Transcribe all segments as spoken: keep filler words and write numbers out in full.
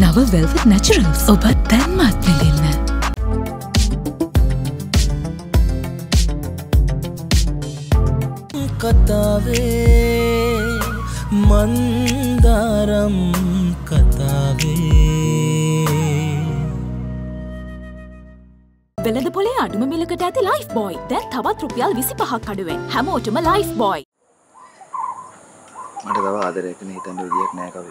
Nava Velvet Naturals ඔබ දැන්මත් විඳින්න. කතාවේ මන්දාරම් කතාවේ බෙලද පොලේ අඩුම මිලකට ඇති ලයිෆ් බොයි දැන් තවත් රුපියල් විසිපහක් අඩුවෙන් හැමෝටම ලයිෆ් බොයි මට තව ආදරයක් නේ හිතන්න විදියක් නෑ කවි.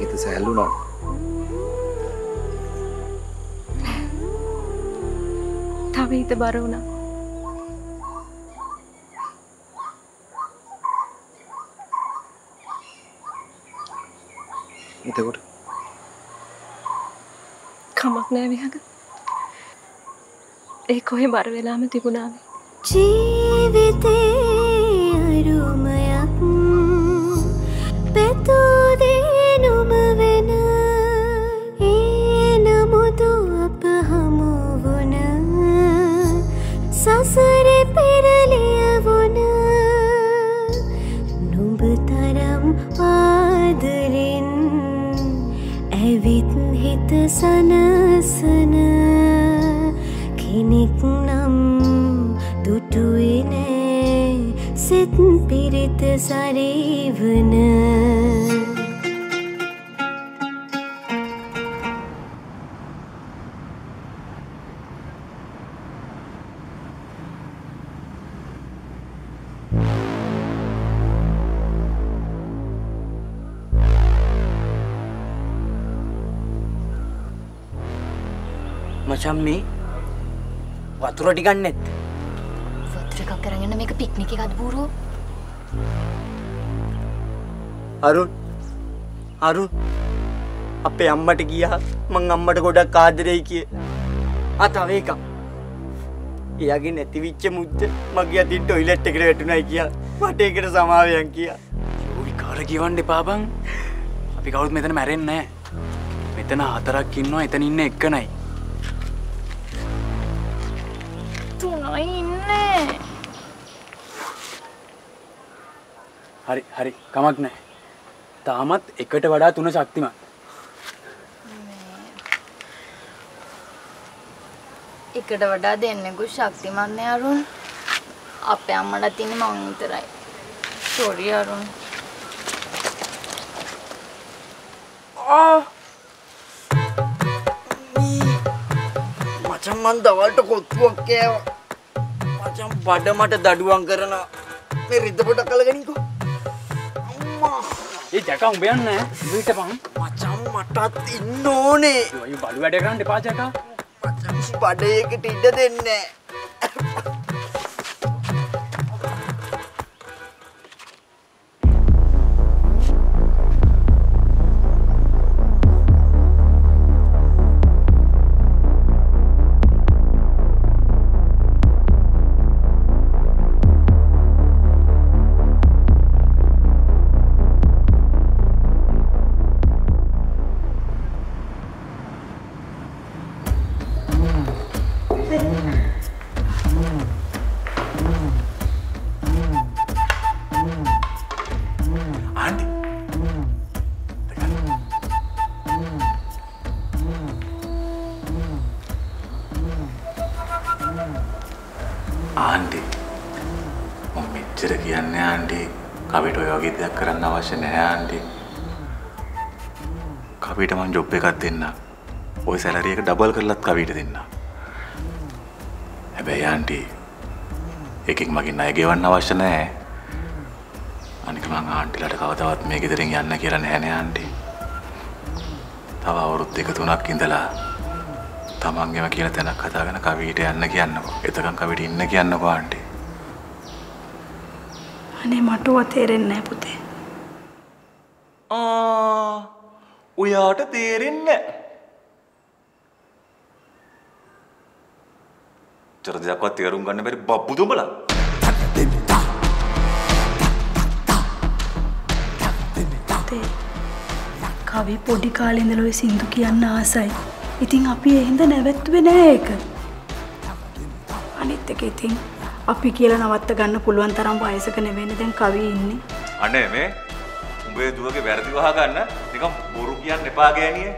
හිත සැහැල්ලුනා. තව හිත බර වුණා. එතකොට කමක් නෑ විහඟ. ඒ කොහේ බර වෙලාම තිබුණානේ. ජීවිතේ අරුමයක් පෙතෝ දිනුම වෙන ඒ නමුතු අප හමු වුණ සසරේ පෙරලිය වුණ නුඹ තරම් ආදරෙන් ඇවිත් හිත සනසන කෙනෙක් නම් දුටුවේ නෑ සිත් පිරිත සරීවන මචං මේ වතුර ටිකක් නැත්. වතුර එකක් කරන් යන්න මේක පික්නික් එකක්ද බූරෝ? අරුන් අරුන් අපේ අම්මට ගියා මං අම්මට ගොඩක් ආදරෙයි කියලා. ආ තව එකක්. එයාගේ නැතිවිච්ච මුද්ද මගේ අතින් ටොයිලට් එකට වැටුණයි කියලා. මට ඒකට සමාවෙන් කියා. උයි කාර ගිවන්න එපා බං. අපි කවුරුත් මෙතන මැරෙන්නේ නැහැ. මෙතන හතරක් ඉන්නවා එතන ඉන්නේ එක නයි. තුනයි ඉන්නේ. හරි හරි කමක් නැහැ. තාමත් එකට වඩා තුන ශක්තිමත්. එකට වඩා දෙන්නෙකු ශක්තිමත් නෑ අරුන්. අපේ අම්මලා තින්නේ මං විතරයි. sorry අරුන්. ආ මචං මන් දවල්ට කොත්තුවක් කෑවා. මචං බඩ මට දඩුවම් කරන මේ රිද්ද පොඩක් අල්ලගනින්කෝ. අම්මා. ඒ ජකා උඹ යන්නේ නැහැ. ඊටපන්. මචං මටත් ඉන්න ඕනේ. අයියෝ බඩු වැඩ කරන්න එපා ජකා. මචං බඩේකට ඉඩ දෙන්නේ නැහැ. කවිට මං ජොබ් එකක් දෙන්න. ওই සැලරි එක ඩබල් කරලත් කවිට දෙන්න. හැබැයි ආන්ටි එකෙක් මගේ ණය ගෙවන්න අවශ්‍ය නැහැ. අනික මං ආන්ටිලාට කවදාවත් මේ ගෙදරින් යන්න කියලා නැහැ නේ ආන්ටි. තව අවුරුදු දෙක තුනක් ඉඳලා තමන්ගේම කියලා තැනක් හදාගෙන කවිට යන්න කියන්නකෝ. එතකන් කවිට ඉන්න කියන්නකෝ ආන්ටි. අනේ මටවත් තේරෙන්නේ නැහැ පුතේ. ආ ඔයාට තේරෙන්නේ නැහැ. චරදයක්වත් තේරුම් ගන්න බැරි බබ්බු දුඹලා. කවි පොඩි කාලේ ඉඳලා ඔය සින්දු කියන්න ආසයි. ඉතින් අපි එහෙඳ නැවැත්තුවේ නෑ ඒක. අනිත් එක ඉතින් අපි කියලා නවත්ත ගන්න පුළුවන් තරම් වයසක නෙවෙන්නේ දැන් කවි ඉන්නේ. අනේ මේ උඹේ දුවගේ වැරදි වහ ගන්න නිකන් බොරු කියන්න එපා ගෑණියේ.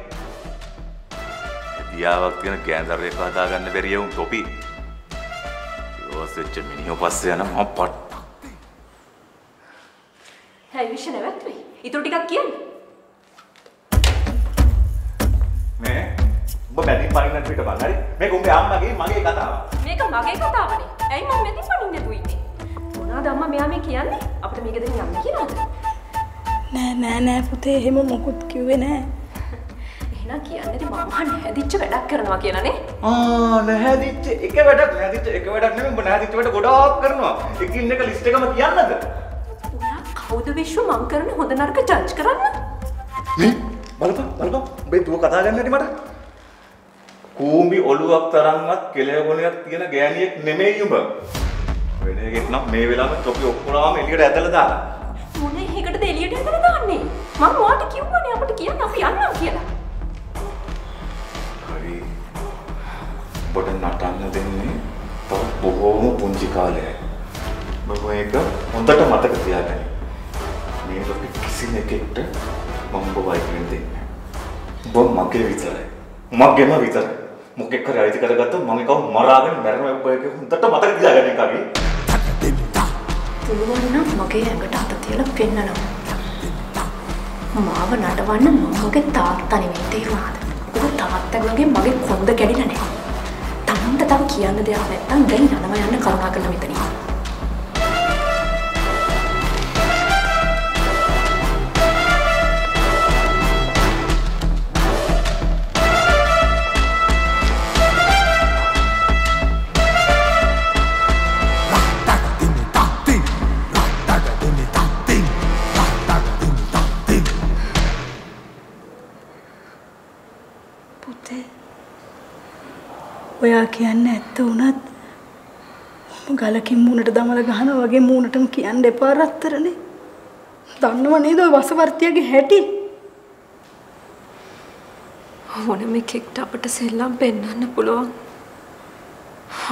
දියාවක් කියන ගෑන්දරේ කතා ගන්න බැරි වුන් තොපි. ඔසෙච්ච මිනිහෝ පස්සේ යන මම පට්ට. හැයි විශ්ව නැවැත්තුවේ. ඊටු ටිකක් කියන්න. මේ ඔබ බැඳින් පරිණත පිට බලන්න. මේක උඹේ අම්මගේ මගේ කතාව. මේක මගේ කතාවනේ. ඇයි මම මෙතන පණුන්නේ දුන්නේ? මොනවාද අම්මා මෙයා මේ කියන්නේ? අපිට මේක දෙන්න යන්න කියලාද? නෑ නෑ නෑ පුතේ එහෙම මොකුත් කිව්වේ නෑ. එහෙනම් කියන්නේ මම නැහැදිච්ච වැඩක් කරනවා කියලානේ. ආ නැහැදිච්ච එක වැඩක් නැහැදිච්ච එක වැඩක් නෙමෙයි උඹ නැහැදිච්ච වැඩ ගොඩාක් කරනවා. එකින් එක ලිස්ට් එකම කියන්නද? උනා කවුද විශ්ව මං කරන්නේ හොඳ නරක ජජ් කරන්න? මේ බලපන් බලපන් උඹේ දුව කතා ගන්න හැටි මට. කූඹි ඔළුවක් තරම්වත් කෙලෙගුණයක් තියෙන ගෑණියෙක් නෙමෙයි උඹ. වෙන එකෙක් නම් මේ වෙලාවේ තොපි ඔක්කොලාම එළියට ඇදලා දාලා. මොනේ එකටද එළියට ඇදලා දාන්නේ? මම ඔයාට කිව්වනේ අපිට කියන්න අපි යන්නම් කියලා. හරි. බඩ නටන්න දෙන්නේ තව බොහෝම පුංචි කාලයයි. මම මේක හොඳට මතක තියාගන්න. මේ ලොකු කිසිම එකෙක්ට මම ඔබ වයින් දෙන්නේ. ඔබ මගේ විතරයි. මගේම විතරයි. මොකෙක් කරේ අයිති කරගත්තොත් මම ඒක මරාගෙන මැරෙනවා ඔයක හුඳට මතක තියාගන්න කවි. පුළුවන් නම් මගේ ඇඟට අත තියලා පෙන්නනවා. මාව නඩවන්න මගේ තාත්තා නෙමෙයි තේරුණාද? ඔබ තාත්තගේ මගේ කොන්ද කැඩිලා නැහැ. තමන්ට තව කියන්න දෙයක් නැත්තම් ගෙන් යනවා යන්න කරුණාකරලා මෙතනින්. ඔයා කියන්නේ ඇත්ත උනත් ගලකින් මූණට දමලා ගහනවා වගේ මූණටම කියන්න එපා රත්තරනේ. දන්නව නේද ඔය වසවර්තියගේ හැටි? ඕනම එකෙක්ට අපිට සෙල්ලම් පෙන්වන්න පුළුවන්.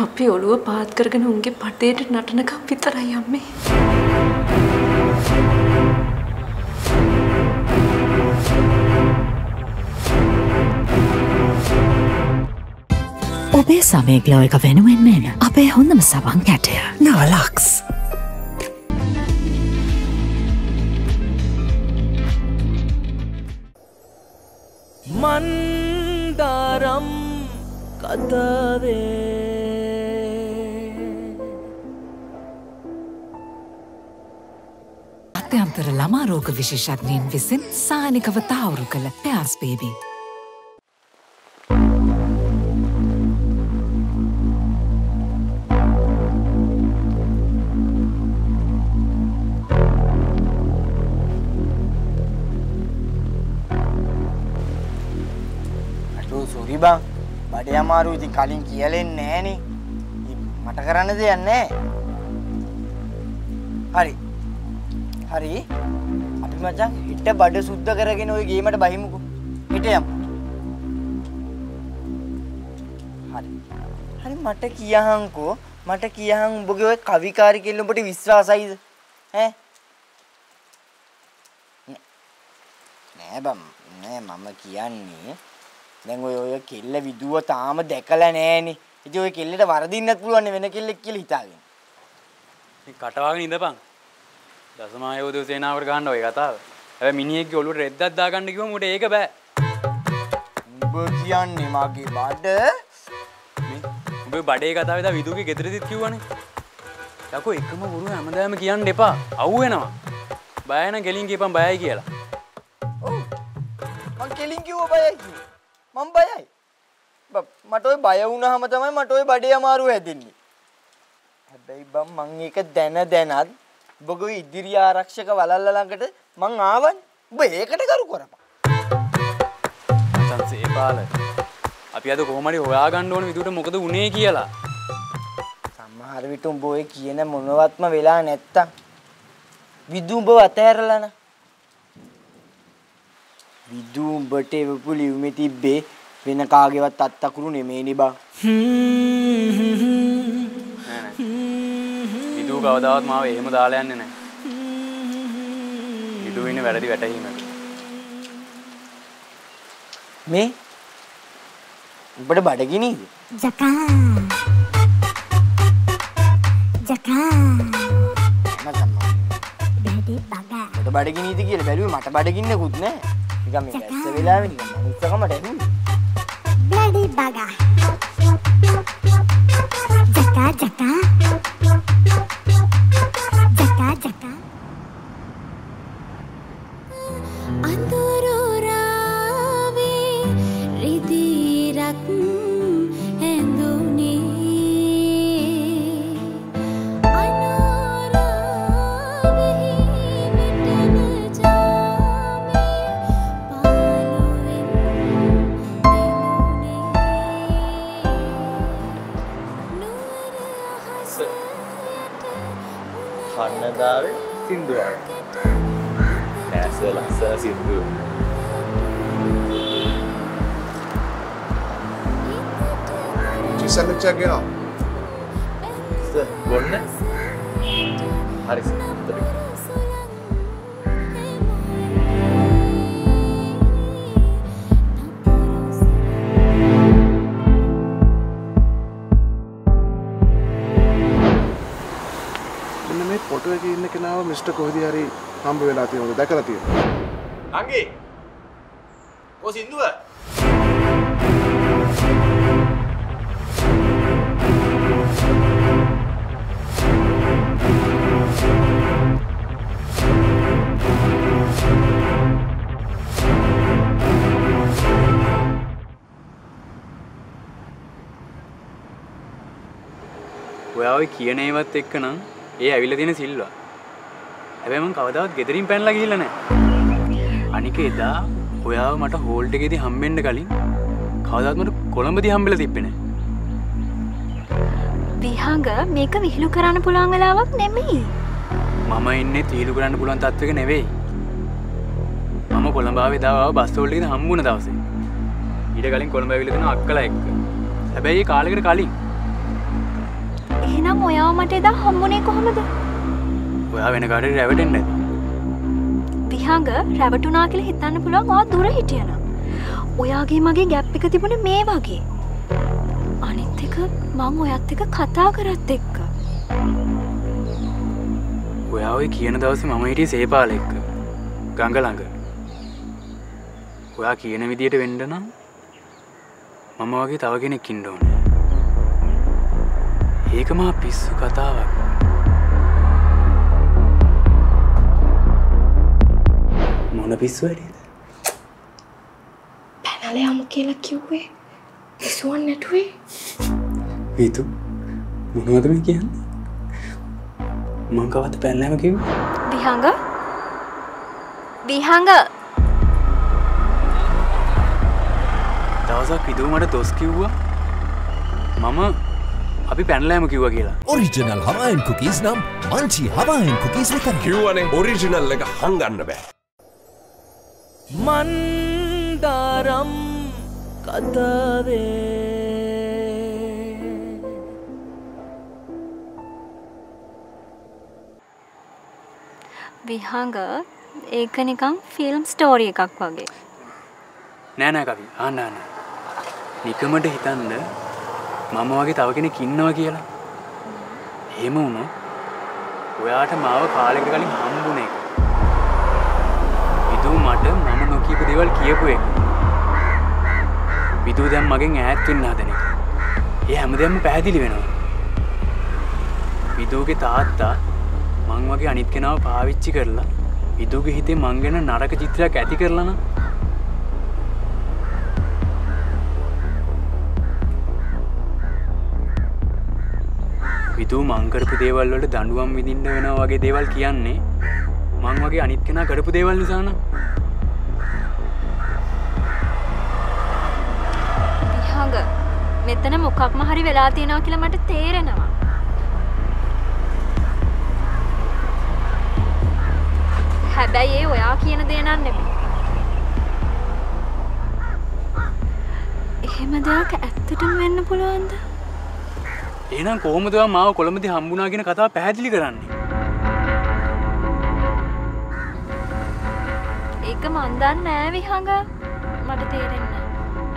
අපි ඔළුව පාත් කරගෙන උන්ගේ පටේට නටනකම් විතරයි යන්නේ. ඔබේ සමය ග්ලෝයක වෙනුවෙන් මෙන අපේ හොඳම සවන් කැටය නාලක්ස්. මන්දාරම් කතාවේ අත්‍යන්තර ළමා රෝග විශේෂඥයින් විසින් සායනිකව තාවුරු කළ පැස් බේබී. බං බඩේ අමාරුයි ඉතින් කලින් කියලෙන්නේ නැහනේ. මට කරන්න දෙයක් නැහැ. හරි. හරි. අපි මචං හිට බඩ සුද්ධ කරගෙන ওই ගේමට බහිමුකෝ. හිට යමු. හරි. හරි මට කියහන්කෝ මට කියහන් උඹගේ ওই කවිකාරී කියලා උඹට විශ්වාසයිද? ඈ නෑ බං නෑ මම කියන්නේ දැන් ඔය ඔය කෙල්ල විදුව තාම දැකලා නැහනේ. ඉතින් ඔය කෙල්ලට වරදින්නත් පුළුවන් වෙන කෙල්ලෙක් කියලා හිතාගෙන. මේ කටවාගෙන ඉඳපන්. දසමායෝදේ සේනාවට ගහන්න ඔය කතාව. හැබැයි මිනිහෙක්ගේ ඔළුවට රෙද්දක් දාගන්න කිව්වම උඩ ඒක බෑ. උඹ කියන්නේ මගේ බඩ. උඹේ බඩේ කතාවේ දා විදුගේ ගෙදරදිත් කිව්වනේ. ලකෝ එකම වුරු හැමදාම කියන්න එපා. අවු වෙනවා. බය නැ ගෙලින් ගියපන් බයයි කියලා. ඔව්. මං ගෙලින් කිව්ව බයයි කියලා. මම බයයි. බබ මට ඔය බය වුණාම තමයි මට ඔය බඩේ අමාරුව හැදෙන්නේ. හැබැයි බම් මං ඒක දැන දැනත් බොගෝ ඉදිරි ආරක්ෂක වලල්ල ළඟට මං ආවන්. ඔබ ඒකට කරු කරපන්. චන්සේ බාල. අපි අද කොහොම හරි හොයාගන්න ඕන විදුවට මොකද උනේ කියලා. සමහර විට උඹ ඔය කියන මොනවත්ම වෙලා නැත්තම් විදුඹ වතහැරලා න. විදුඹට එවපු ලිව්මේ තිබ්බේ වෙන කාගේවත් අත්තකුරු නෙමෙයිනේ බා. විදු කවදාවත් මාව එහෙම දාලා යන්නේ නැහැ. විදු ඉන්නේ වැරදි වැටහීමක. මේ උඹට බඩගිනිද? ජකා. ජකා. මතකම. බඩේ බගා. උඹට බඩගිනිද කියලා බැලුවේ මට බඩගින්නකුත් නැහැ. නිකන් මේ ඇත්ත වෙලාවේ නිකන් මනුස්සකමට ඇහුවේ. Bloody baga. Jata, jata. Jata, jata. Anduru ravi ridirak henduni. Another Sindhu. That's the last Sindhu. Just a look check it out. Sir, good night. Hari sir. Mister Kohidiyari, हम भी लाती हैं उन्हें देखा लाती हैं। अंगी, वो सिंधु है। वो यार किया नहीं बात देख के ना ये अभी लड़ने सील ला। හැබැයි මං කවදාවත් ගෙදරින් පැනලා ගිහිල්ලා නැහැ. අනික එදා ඔයාව මට හෝල්ට් එකේදී හම්බෙන්න කලින් කවදාවත් මට කොළඹදී හම්බෙලා තිබ්බේ නැහැ. විහඟ මේක විහිළු කරන්න පුළුවන් වෙලාවක් නෙමෙයි. මම ඉන්නේ තීළු කරන්න පුළුවන් තත්වයක නෙවෙයි. මම කොළඹ ආවේ දාව බස් හෝල්ට් එකේදී හම්බුණ දවසේ. ඊට කලින් කොළඹ ඇවිල්ලා තියෙන අක්කලා එක්ක. හැබැයි ඒ කාලෙකට කලින්. එහෙනම් ඔයාව මට එදා හම්බුනේ කොහොමද? ඔයා වෙන කාටද රැවටෙන්නේ නැති. විහඟ රැවටුණා කියලා හිතන්න පුළුවන් ඔයා දුර හිටියන. ඔයාගේ මගේ ગેප් එක තිබුණේ මේ වගේ. අනිත් එක මම ඔයත් එක්ක කතා කරත් එක්ක. ඔයා ওই කියන දවසේ මම හිටියේ සේපාල එක්ක. ගඟ ළඟ. ඔයා කියන විදියට වෙන්න නම් මම වගේ තව කෙනෙක් ඉන්න ඕනේ. ඒක මා පිස්සු කතාවක්. මොන පිස්සු වැඩේද? පැනලා යමු කියලා කිව්වේ. පිස්සුවක් නැටුවේ. විතු මොනවද මේ කියන්නේ? මං කවද්ද පැනලා යමු කිව්වේ? විහඟ? විහඟ. දවසක් විදු මට දොස් කිව්වා. මම අපි පැනලා යමු කිව්වා කියලා. ඔරිජිනල් Hawaiian cookies නම් මංචි Hawaiian cookies විතරයි. කිව්වනේ ඔරිජිනල් එක හංගන්න බෑ. Mandaram Kathawe විහඟ ඒක නිකන් ෆිල්ම් ස්ටෝරි එකක් වගේ. නෑ නෑ කවි. ආ නෑ නෑ. නිකමට හිතන්න මම වගේ තව කෙනෙක් ඉන්නවා කියලා. එහෙම වුණොත් ඔයාට මාව කාලෙකට කලින් හම්බුනේ. විදු මට මම නොකියපු දේවල් කියපු එක. විදු දැන් මගෙන් ඈත් වෙන්න හදන එක. ඒ හැමදේම පැහැදිලි වෙනවා. විදුගේ තාත්තා මං වගේ අනිත් කෙනාව පාවිච්චි කරලා විදුගේ හිතේ මං ගැන නරක චිත්‍රයක් ඇති කරලා න ะ. හිතුව මං කරපු දේවල් වලට දඬුවම් විඳින්න වෙනවා වගේ දේවල් කියන්නේ මං වගේ අනිත් කෙනා කරපු දේවල් නිසා න ะ විහඟ මෙතන මොකක්ම හරි වෙලා තියෙනවා කියලා මට තේරෙනවා හැබැයි ඒ ඔයා කියන දේ නන් නෙමෙයි එහෙම දෙයක් ඇත්තටම වෙන්න පුළුවන්ද එහෙනම් කොහොමද ඔයා මාව කොළඹදී හම්බුණා කියන කතාව පැහැදිලි කරන්නේ? ඒක මන් දන්නේ නෑ විහඟ. මට තේරෙන්නේ නෑ.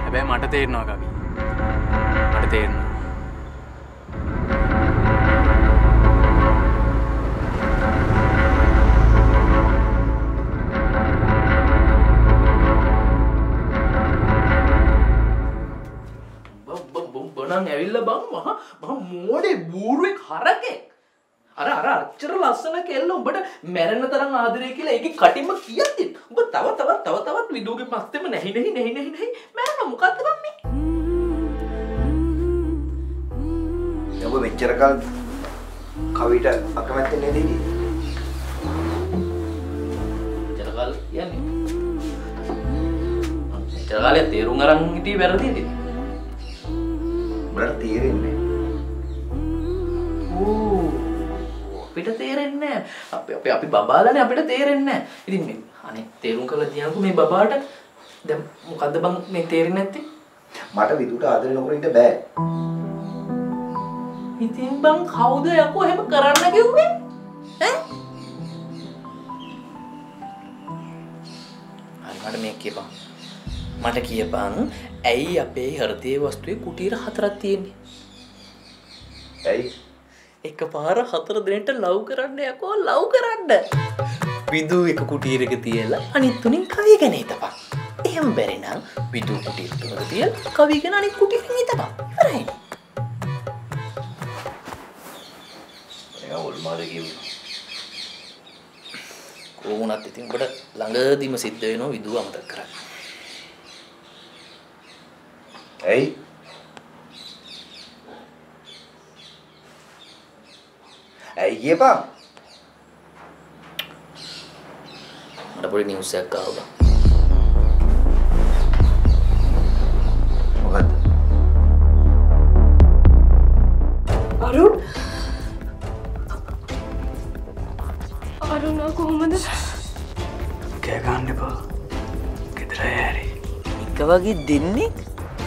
හැබැයි මට තේරෙනවා කවි. මට තේරෙනවා. ඇවිල්ලා බං මහා මහා මෝඩේ බූරුවෙක් හරකෙක් අර අර අච්චර ලස්සන කෙල්ල උඹට මැරෙන තරම් ආදරේ කියලා ඒකේ කටින්ම කියද්දි උඹ තව තවත් තව තවත් විදුගේ මස්තෙම නැහි නැහි නැහි නැහි නැහි මෑන මොකද්ද බං මේ ඔබ මෙච්චර කල් කවිට අකමැත්ත නේද ඉන්නේ මෙච්චර කල් යන්නේ මෙච්චර කාලේ තේරුම් අරන් හිටියේ වැරදිද Berarti ini, oh, apitnya terinnya, api api api babalan ya apitnya terinnya. Ini, aneh terung kalau dia aku main babalat, dem muka debang main terinnya ti. Mata itu udah ada orang itu bad. Ini bang kau deh aku hebat kerana gitu kan? Eh? Ada make bang. මට කියපන් ඇයි අපේ හෘදයේ වස්තුවේ කුටීර හතරක් තියෙන්නේ? ඇයි? එකපාර හතර දිනට ලව් කරන්න යකෝ ලව් කරන්න. විදු එක කුටීරක තියලා අනිත් තුنين කවිය ගැන හිතපන්. එහෙම බැරි නම් විදු කුටීර තුනක තියලා කවිය ගැන අනිත් කුටීරෙන් හිතපන්. ඉවරයි. ඒවල් මාරේ කියනවා. කොහොමවත් ඉතින් උඹට ළඟදීම සිද්ධ වෙනවා විදුව අමතක කරන්න. Hey, hey, ye bang. Ada poli news ya kau bang. Makan. Arun, Arun aku mana? Kaya kan deh bang. Kita hari. Ikawa gini dini?